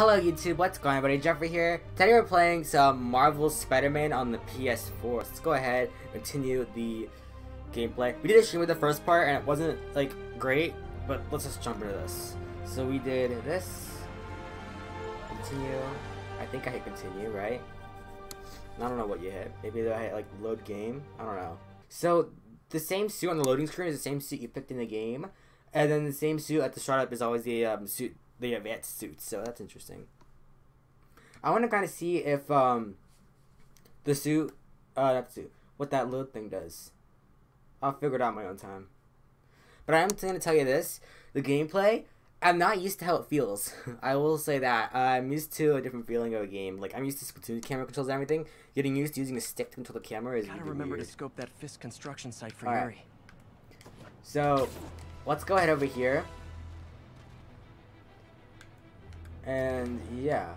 Hello YouTube, what's going on everybody? Jeffrey here. Today we're playing some Marvel Spider-Man on the PS4. Let's go ahead and continue the gameplay. We did a stream with the first part and it wasn't like great, but let's just jump into this. So we did this. Continue. I think I hit continue, right? I don't know what you hit. Maybe I hit like load game. I don't know. So the same suit on the loading screen is the same suit you picked in the game. And then the same suit at the startup is always the suit, the advanced suits, so that's interesting. I want to kind of see if the suit, what that little thing does. I'll figure it out in my own time. But I'm going to tell you this, the gameplay, I'm not used to how it feels. I will say that. I'm used to a different feeling of a game. Like, I'm used to Splatoon camera controls and everything. Getting used to using a stick to control the camera is gotta remember weird. To scope that FISK construction site for Yuri. Right. So, let's go ahead over here. And yeah,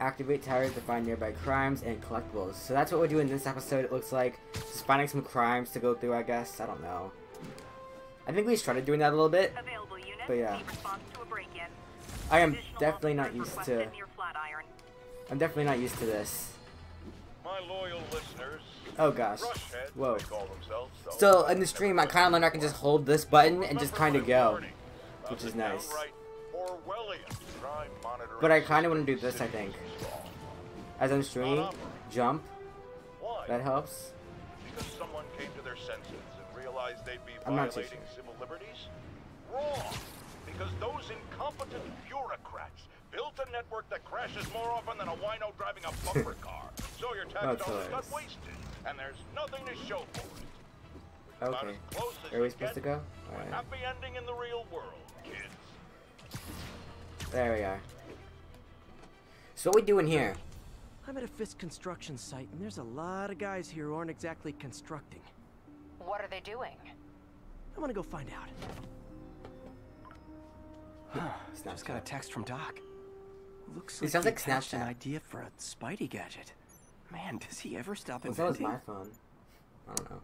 activate towers to find nearby crimes and collectibles. So that's what we're doing in this episode. It looks like just finding some crimes to go through. I guess I don't know. I think we started doing that a little bit, but yeah. I am definitely not used to. I'm definitely not used to this. My loyal listeners. Oh gosh. Whoa. So in the stream, I kind of learned I can just hold this button and just kind of go, which is nice. But I kind of want to do this, I think. As I'm streaming, jump. That helps. I'm not too sure. Because those incompetent bureaucrats built a network that crashes more often than a wino driving a bumper car. So your tax dollars got wasted, and there's nothing to show for it. Okay. Are we supposed to go? All right. Happy ending in the real world, kids. There we are. So what we doing here? I'm at a FISK construction site, and there's a lot of guys here who aren't exactly constructing. What are they doing? I'm gonna go find out. Just got a text from Doc. Looks like he hatched an idea for a Spidey gadget. Man, does he ever stop inventing? That was my phone. I don't know.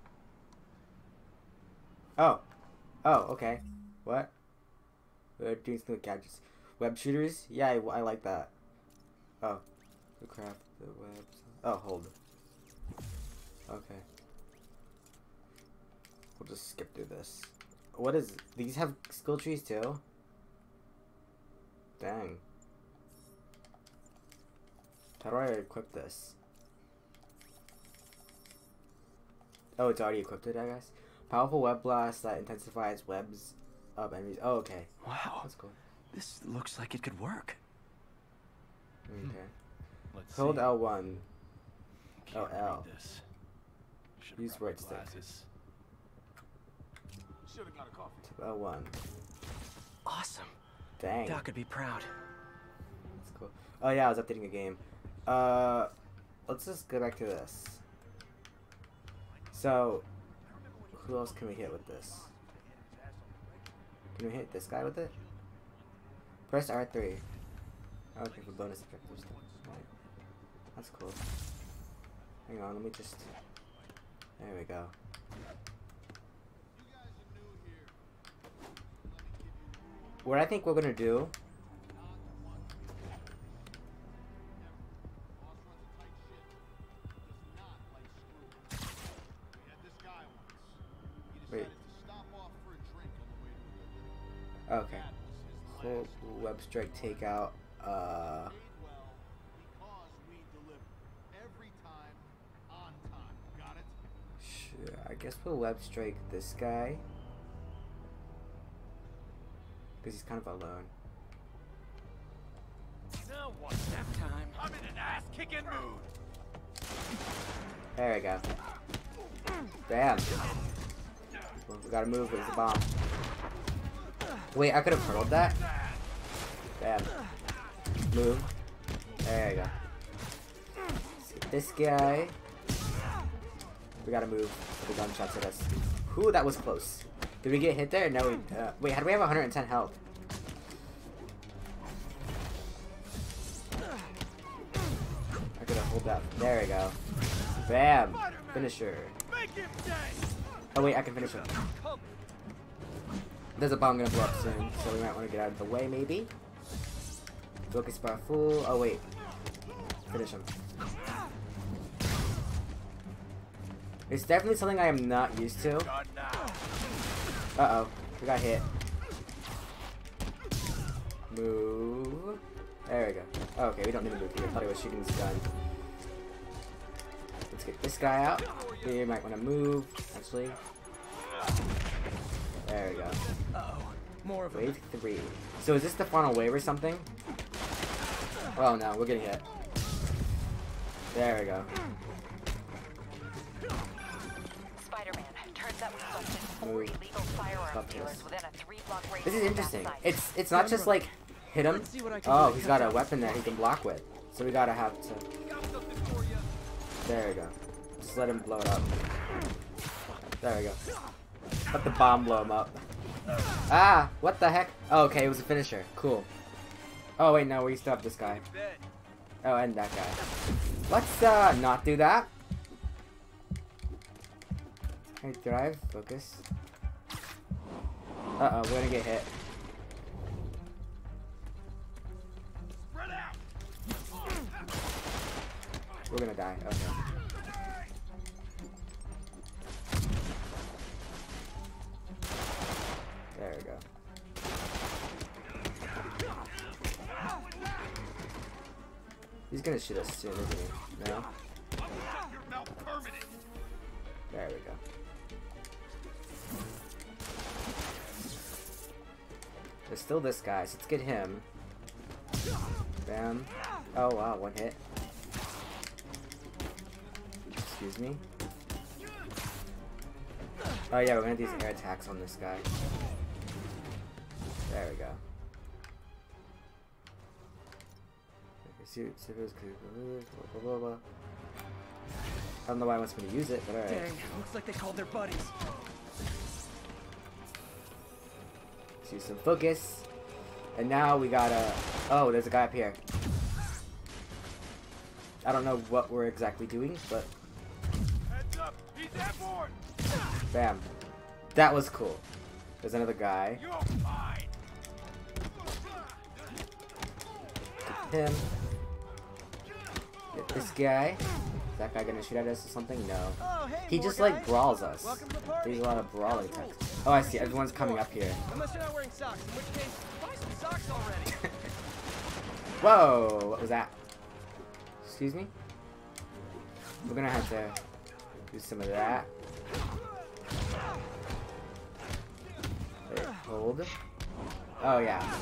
Oh. Oh, okay. What? We're doing some gadgets. Web shooters? Yeah, I like that. Oh. The craft, the web. Oh, hold. Okay. We'll just skip through this. What is. These have skill trees too? Dang. How do I equip this? Oh, it's already equipped, I guess. Powerful web blast that intensifies webs of enemies. Oh, okay. Wow. That's cool. This looks like it could work. Okay. Let's hold see. L1. Oh, L. Use right stick. Got a coffee. Tip L1. Awesome. Dang. Doc could be proud. That's cool. Oh yeah, I was updating the game. Let's just go back to this. So, who else can we hit with this? Can we hit this guy with it? Press R3. Okay, for bonus objectives. Right. That's cool. Hang on, let me just. There we go. What I think we're gonna do. Wait. Okay. Whole web strike takeout. Sure, I guess we'll web strike this guy because he's kind of alone. Now what's that time? I'm in an ass-kicking mood. There we go. Damn. Well, we gotta move. It's a bomb. Wait, I could have hurled that? Bam. Move. There you go. Let's hit this guy. We gotta move. The gunshots at us. Ooh, that was close. Did we get hit there? No, we... wait, how do we have 110 health? I could have held that. There we go. Bam. Finisher. Oh, wait, I can finish him. There's a bomb gonna blow up soon, so we might want to get out of the way, maybe. Book is powerful. Oh, wait. Finish him. It's definitely something I am not used to. Uh-oh. We got hit. Move. There we go. Oh, okay, we don't need to move here. I thought he was shooting this gun. Let's get this guy out. You might want to move, actually. There we go. More of wave 3. So is this the final wave or something? Oh no, we're getting hit. There we go. Spider-Man, turns out we've busted 4 illegal firearm dealers within a 3-block radius. This is interesting. It's not just like hit him. Oh, he's got a weapon that he can block with. So we gotta have to. There we go. Just let him blow it up. There we go. Let the bomb blow him up. Ah! What the heck? Oh, okay, it was a finisher. Cool. Oh, wait, no, we stopped this guy. Oh, and that guy. Let's, not do that. Hey, drive. Focus. Uh-oh, we're gonna get hit. We're gonna die. Okay. There we go. He's gonna shoot us soon, isn't he? No? There we go. There's still this guy, so let's get him. Bam. Oh wow, one hit. Excuse me. Oh yeah, we're gonna do these air attacks on this guy. There we go. I don't know why I wants me to use it, but alright. Dang, looks like they called their buddies. Let's use some focus. And now we gotta... Oh, there's a guy up here. I don't know what we're exactly doing, but... Heads up! He's airborne! Bam. That was cool. There's another guy. Him. Get this guy. Is that guy gonna shoot at us or something? No. Oh, hey, he just like brawls us. There's a lot of brawling attacks. Oh, I see. Everyone's coming up here. Unless you're not wearing socks, in which case, buy some socks already. Whoa! What was that? Excuse me? We're gonna have to do some of that. Wait, hold. Oh, yeah.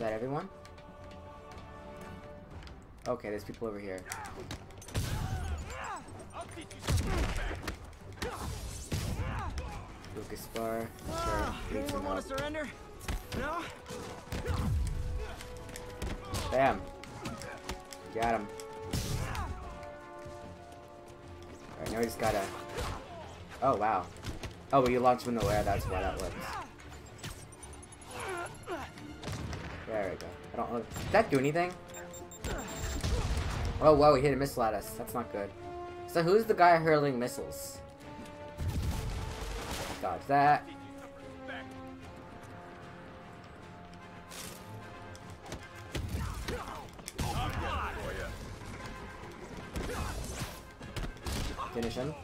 Is that everyone? Okay, there's people over here. Lucas Bar. Sure. Anyone want to surrender? No. Bam. Got him. Alright, now we just gotta. Oh wow. Oh, well, you launched him in the air. That's why that works. There we go. I don't know. Did that do anything? Oh, wow, he hit a missile at us. That's not good. So who's the guy hurling missiles? Dodge that. Finish him.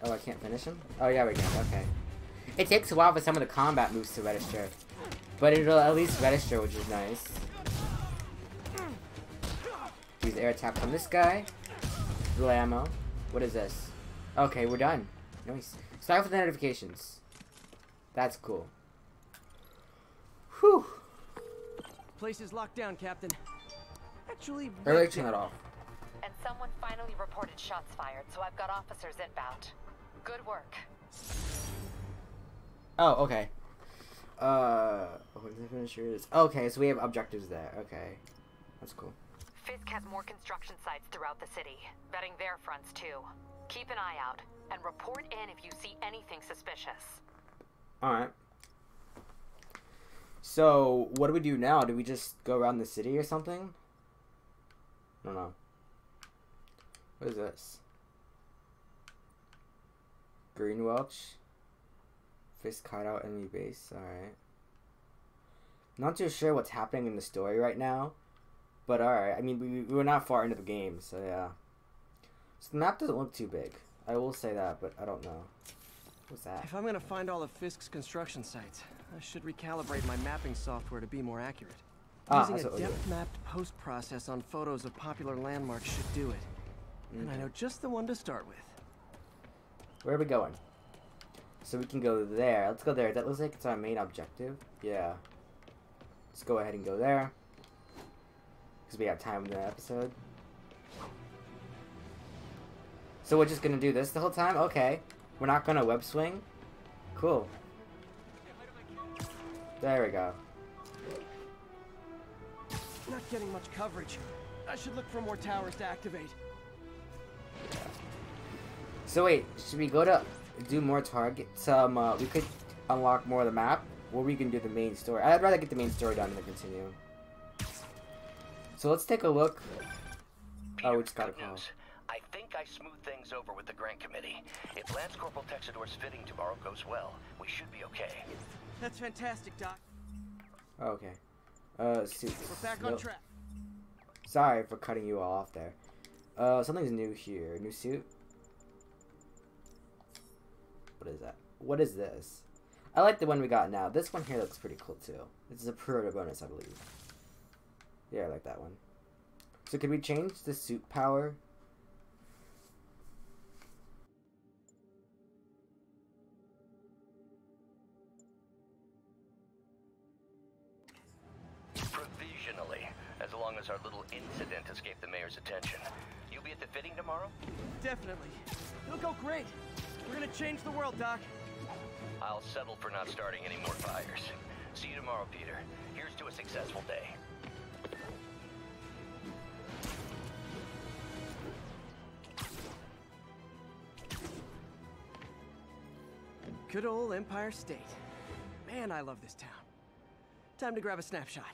Oh, I can't finish him? Oh, yeah, we can. Okay. It takes a while for some of the combat moves to register. But it'll at least register, which is nice. Use air attack on this guy. Little ammo. What is this? Okay, we're done. Nice. Start with the notifications. That's cool. Whew. Place is locked down, Captain. Actually, early turn that off. And someone finally reported shots fired, so I've got officers inbound. Good work. Oh, okay. When the finisher is... Okay, so we have objectives there. Okay. That's cool. FISK has more construction sites throughout the city. Vetting their fronts, too. Keep an eye out, and report in if you see anything suspicious. Alright. So, what do we do now? Do we just go around the city or something? don't know. What is this? Green Welch? Fist caught out enemy base. Alright. Not too sure what's happening in the story right now. But alright. I mean, we were not far into the game, so yeah. So the map doesn't look too big. I will say that, but I don't know. What's that? If I'm going to find all of Fisk's construction sites, I should recalibrate my mapping software to be more accurate. Using a depth-mapped post-process on photos of popular landmarks should do it. Okay. And I know just the one to start with. Where are we going? So we can go there. Let's go there. That looks like it's our main objective. Yeah. Let's go ahead and go there. Because we have time in the episode. So we're just going to do this the whole time? Okay. We're not going to web swing? Cool. There we go. Not getting much coverage. I should look for more towers to activate. Yeah. So wait, should we go to do more targets? We could unlock more of the map, or we can do the main story. I'd rather get the main story done than continue. So let's take a look. Peter, oh, we just got a call. News. I think I smoothed things over with the Grant Committee. If Lance Corporal Texidor's fitting tomorrow goes well, we should be okay. That's fantastic, Doc. Oh, okay. Suits. We're back on track. Sorry for cutting you all off there. Something's new here. New suit. What is that? What is this? I like the one we got now. This one here looks pretty cool too. This is a priority bonus, I believe. Yeah, I like that one. So can we change the suit power? Provisionally, as long as our little incident escaped the mayor's attention. You'll be at the fitting tomorrow? Definitely. It'll go great. We're gonna change the world, Doc. I'll settle for not starting any more fires. See you tomorrow, Peter. Here's to a successful day. Good old Empire State. Man, I love this town. Time to grab a snapshot.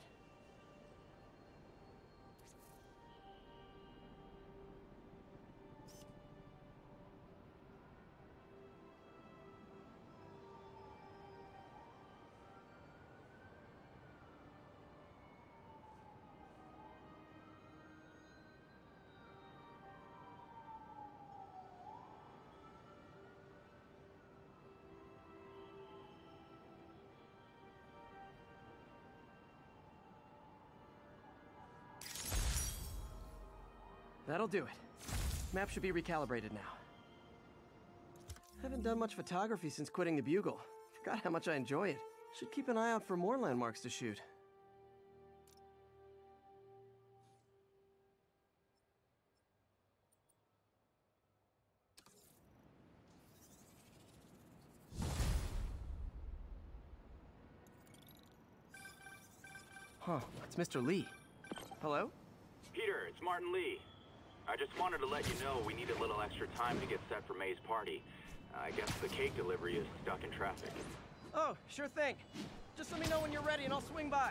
That'll do it. Map should be recalibrated now. Haven't done much photography since quitting the Bugle. Forgot how much I enjoy it. Should keep an eye out for more landmarks to shoot. Huh, it's Mr. Lee. Hello? Peter, it's Martin Lee. I just wanted to let you know we need a little extra time to get set for May's party. I guess the cake delivery is stuck in traffic. Oh, sure thing. Just let me know when you're ready and I'll swing by.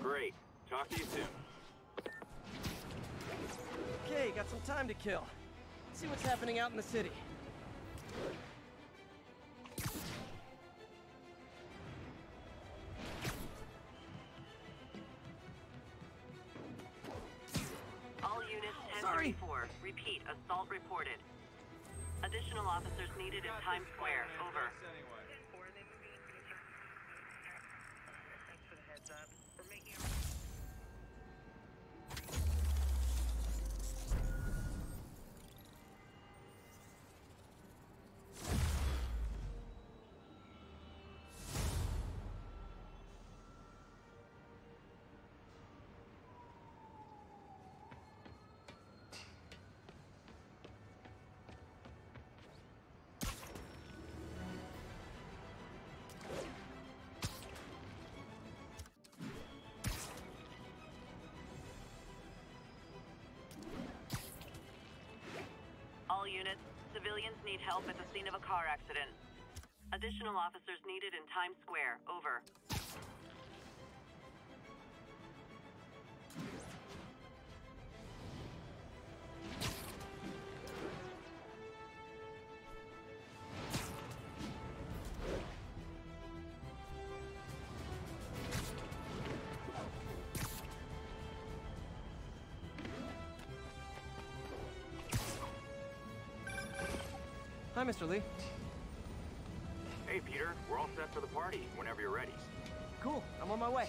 Great. Talk to you soon. Okay, got some time to kill. Let's see what's happening out in the city. Repeat, assault reported. Additional officers needed in Times Square. Over. Units, civilians need help at the scene of a car accident. Additional officers needed in Times Square. Over. time, Mr. Lee. Hey, Peter, we're all set for the party whenever you're ready. Cool, I'm on my way.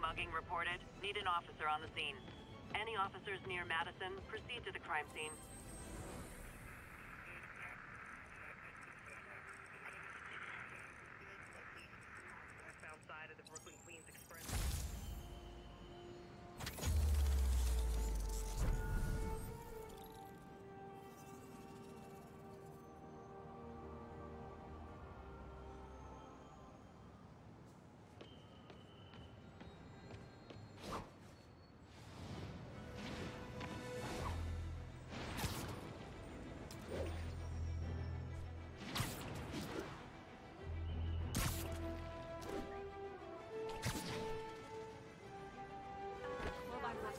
Mugging reported. Need an officer on the scene. Any officers near Madison, proceed to the crime scene.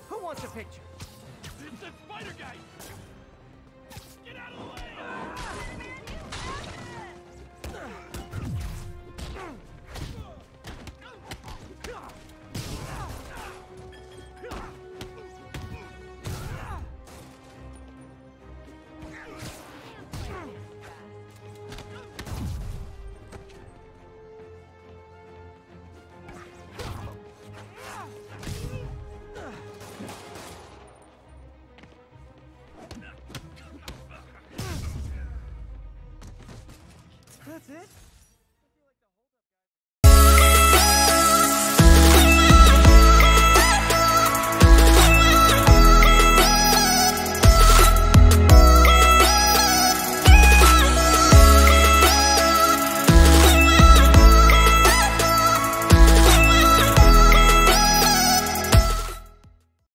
Who wants a picture? It's that spider guy! Get out of the way! That's it?